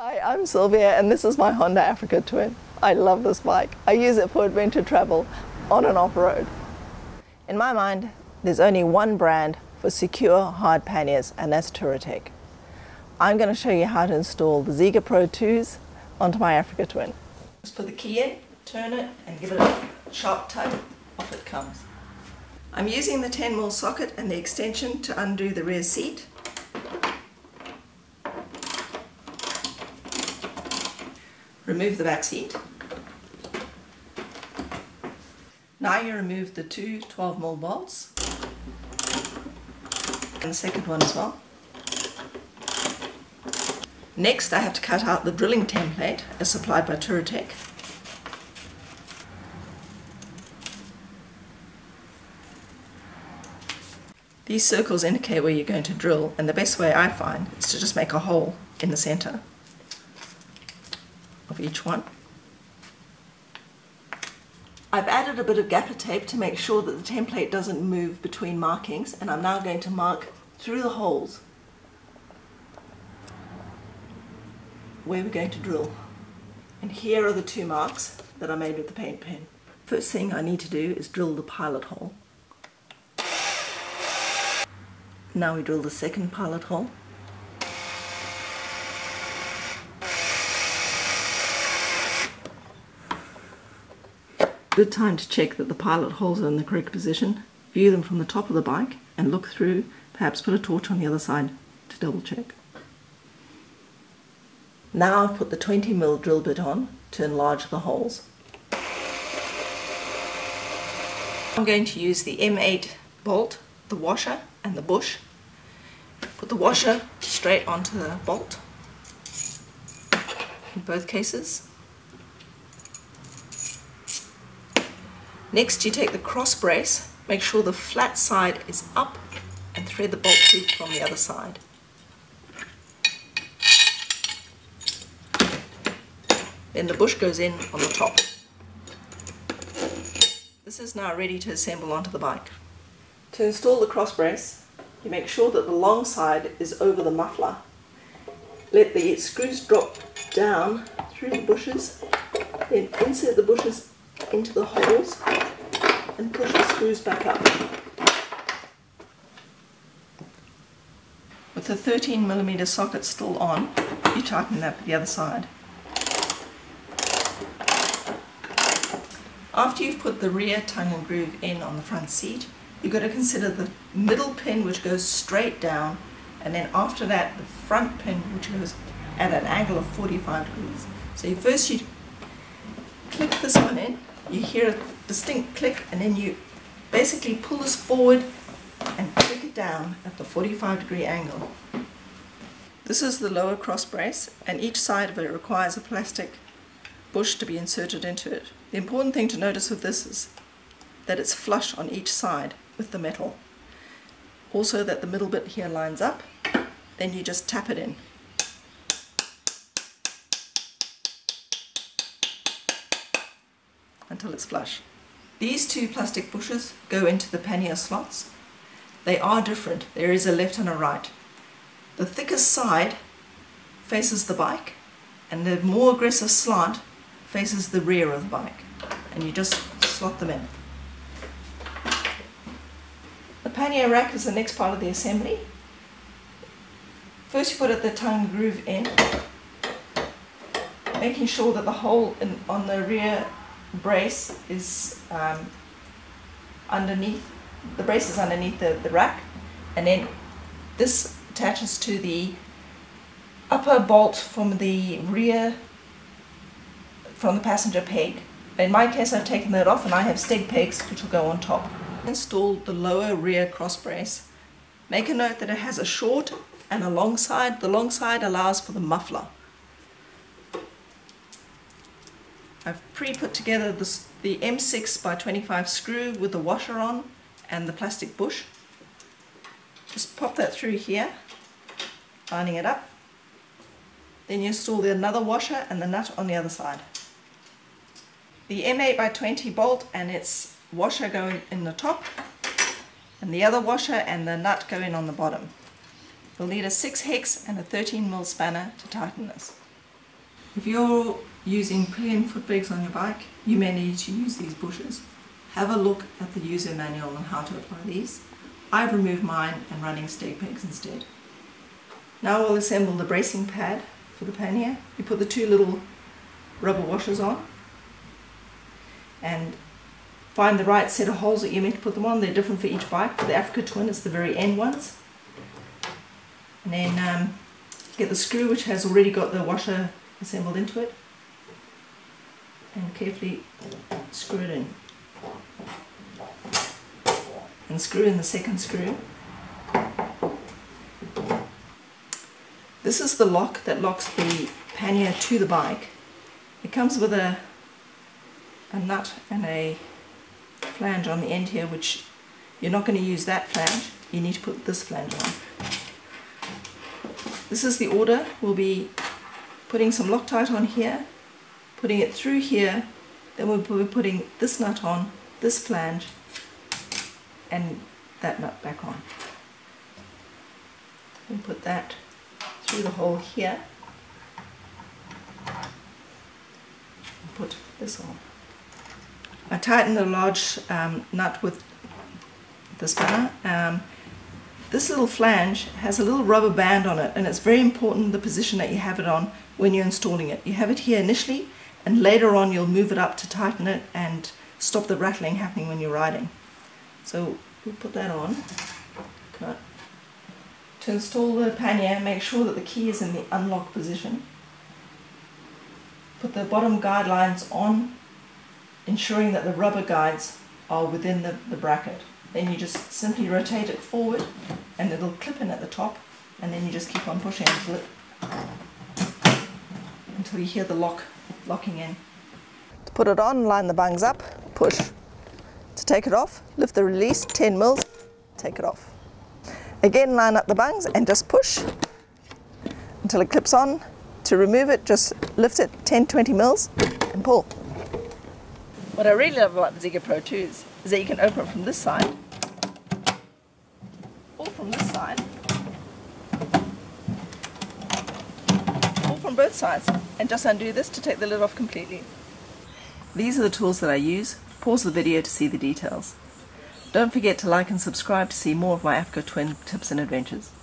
Hi, I'm Sylvia and this is my Honda Africa Twin. I love this bike. I use it for adventure travel, on and off road. In my mind, there's only one brand for secure hard panniers and that's Touratech. I'm going to show you how to install the Zega Pro 2s onto my Africa Twin. Just put the key in, turn it and give it a sharp tug, off it comes. I'm using the 10mm socket and the extension to undo the rear seat. Remove the back seat. Now you remove the two 12mm bolts and the second one as well. Next I have to cut out the drilling template as supplied by Touratech. These circles indicate where you're going to drill, and the best way I find is to just make a hole in the centre of each one. I've added a bit of gaffer tape to make sure that the template doesn't move between markings, and I'm now going to mark through the holes where we're going to drill. And here are the two marks that I made with the paint pen. First thing I need to do is drill the pilot hole. Now we drill the second pilot hole. Good time to check that the pilot holes are in the correct position, view them from the top of the bike and look through, perhaps put a torch on the other side to double check. Now I've put the 20mm drill bit on to enlarge the holes. I'm going to use the M8 bolt, the washer and the bush. Put the washer straight onto the bolt in both cases. Next you take the cross brace, make sure the flat side is up and thread the bolt tooth from the other side. Then the bush goes in on the top. This is now ready to assemble onto the bike. To install the cross brace, you make sure that the long side is over the muffler. Let the screws drop down through the bushes, then insert the bushes into the holes and push the screws back up. With the 13mm socket still on, you tighten that to the other side. After you've put the rear tongue and groove in on the front seat, you've got to consider the middle pin which goes straight down, and then after that the front pin which goes at an angle of 45 degrees. So first you click this one in, you hear a distinct click, and then you basically pull this forward and click it down at the 45-degree angle. This is the lower cross brace, and each side of it requires a plastic bush to be inserted into it. The important thing to notice with this is that it's flush on each side with the metal. Also that the middle bit here lines up, then you just tap it in. Until it's flush. These two plastic bushes go into the pannier slots. They are different, there is a left and a right. The thickest side faces the bike and the more aggressive slant faces the rear of the bike, and you just slot them in. The pannier rack is the next part of the assembly. First you put the tongue groove in, making sure that the hole on the rear brace is underneath the rack, and then this attaches to the upper bolt from the rear, from the passenger peg. In my case I've taken that off and I have Steg pegs which will go on top. Install the lower rear cross brace. Make a note that it has a short and a long side. The long side allows for the muffler. I've pre-put together the M6x25 screw with the washer on and the plastic bush. Just pop that through here, lining it up. Then you install another washer and the nut on the other side. The M8x20 bolt and its washer go in the top, and the other washer and the nut go in on the bottom. You'll need a 6 hex and a 13mm spanner to tighten this. If you're using pulling foot pegs on your bike, you may need to use these bushes. Have a look at the user manual on how to apply these. I've removed mine and running Steg pegs instead. Now we'll assemble the bracing pad for the pannier. You put the two little rubber washers on and find the right set of holes that you're meant to put them on. They're different for each bike. For the Africa Twin it's the very end ones. And then get the screw which has already got the washer assembled into it and carefully screw it in. And screw in the second screw. This is the lock that locks the pannier to the bike. It comes with a nut and a flange on the end here, which you're not going to use that flange, you need to put this flange on. This is the order. We'll be putting some Loctite on here, putting it through here, then we'll be putting this nut on, this flange, and that nut back on. We'll put that through the hole here and put this on. I tighten the large nut with the spanner. This little flange has a little rubber band on it, and it's very important the position that you have it on when you're installing it. You have it here initially, and later on you'll move it up to tighten it and stop the rattling happening when you're riding. So we'll put that on. Cut. To install the pannier, make sure that the key is in the unlock position. Put the bottom guide lines on, ensuring that the rubber guides are within the bracket. Then you just simply rotate it forward and it'll clip in at the top, and then you just keep on pushing until you hear the locking in. To put it on, line the bungs up, push. To take it off, lift the release 10 mils, take it off. Again, line up the bungs and just push until it clips on. To remove it, just lift it 10-20 mils and pull. What I really love about the Zega Pro 2 is that you can open it from this side or from this side or from both sides, and just undo this to take the lid off completely. These are the tools that I use. Pause the video to see the details. Don't forget to like and subscribe to see more of my Africa Twin tips and adventures.